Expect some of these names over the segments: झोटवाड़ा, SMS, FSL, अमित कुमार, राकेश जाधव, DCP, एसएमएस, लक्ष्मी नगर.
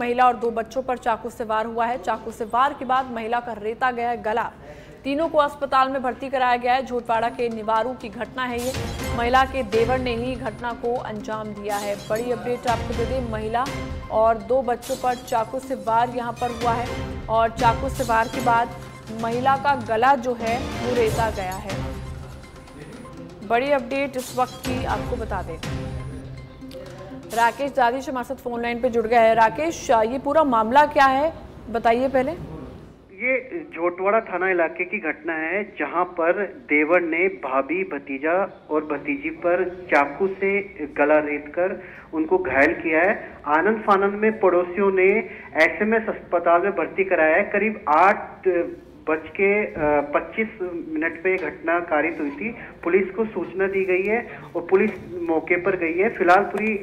महिला और 2 बच्चों पर चाकू से वार हुआ है। चाकू से वार के बाद महिला का रेता गया है गला। तीनों को अस्पताल में भर्ती कराया गया है। झोटवाड़ा के निवारू की घटना है ये। महिला के देवर ने ही घटना को अंजाम दिया है। बड़ी अपडेट आपको दे दें, महिला और 2 बच्चों पर चाकू से वार यहाँ पर हुआ है और चाकू से वार के बाद महिला का गला जो है वो रेता गया है। बड़ी अपडेट इस वक्त की आपको बता दें। राकेश जाधव हमारे साथ फोन लाइन पे जुड़ गया है। राकेश, ये पूरा मामला क्या है बताइए पहले। ये झोटवाड़ा थाना इलाके की घटना है जहां पर देवर ने भाभी, भतीजा और भतीजी पर चाकू से गला रेतकर उनको घायल किया है। आनंद फानंद में पड़ोसियों ने एसएमएस अस्पताल में भर्ती कराया है। करीब 8:25 पे घटना कारित हुई थी। पुलिस को सूचना दी गई है और पुलिस मौके पर गई है। फिलहाल पूरी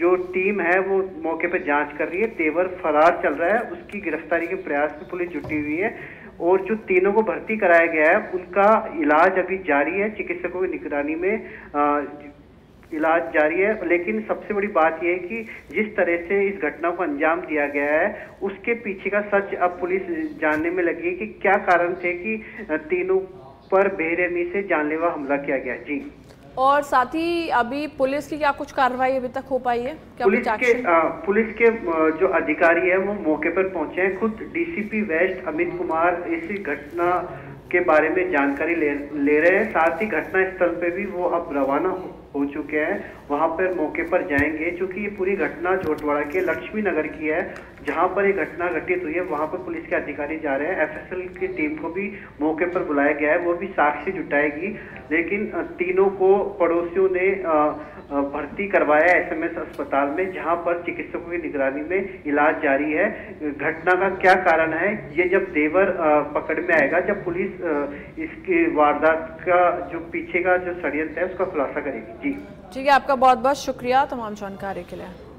जो टीम है वो मौके पर जांच कर रही है। तेवर फरार चल रहा है, उसकी गिरफ्तारी के प्रयास में पुलिस जुटी हुई है। और जो तीनों को भर्ती कराया गया है उनका इलाज अभी जारी है। चिकित्सकों की निगरानी में इलाज जारी है। लेकिन सबसे बड़ी बात यह है कि जिस तरह से इस घटना को अंजाम दिया गया है उसके पीछे का सच अब पुलिस जानने में लगी है कि क्या कारण थे कि तीनों पर बेरहमी से जानलेवा हमला किया गया। जी, और साथ ही अभी पुलिस की क्या कुछ कार्रवाई अभी तक हो पाई है? क्या पुलिस के जो अधिकारी है वो मौके पर पहुंचे हैं। खुद DCP वेस्ट अमित कुमार इस घटना के बारे में जानकारी ले रहे हैं। साथ ही घटना स्थल पे भी वो अब रवाना हो चुके हैं, वहां पर मौके पर जाएंगे। चूंकि ये पूरी घटना झोटवाड़ा के लक्ष्मी नगर की है जहां पर ये घटना घटित हुई है, वहां पर पुलिस के अधिकारी जा रहे हैं। FSL की टीम को भी मौके पर बुलाया गया है, वो भी साक्ष्य जुटाएगी। लेकिन तीनों को पड़ोसियों ने भर्ती करवाया SMS अस्पताल में जहां पर चिकित्सकों की निगरानी में इलाज जारी है। घटना का क्या कारण है ये जब देवर पकड़ में आएगा, जब पुलिस इसकी वारदात का जो पीछे का जो षड्यंत्र है उसका खुलासा करेगी। जी ठीक है, आपका बहुत बहुत शुक्रिया तमाम जानकारी के लिए।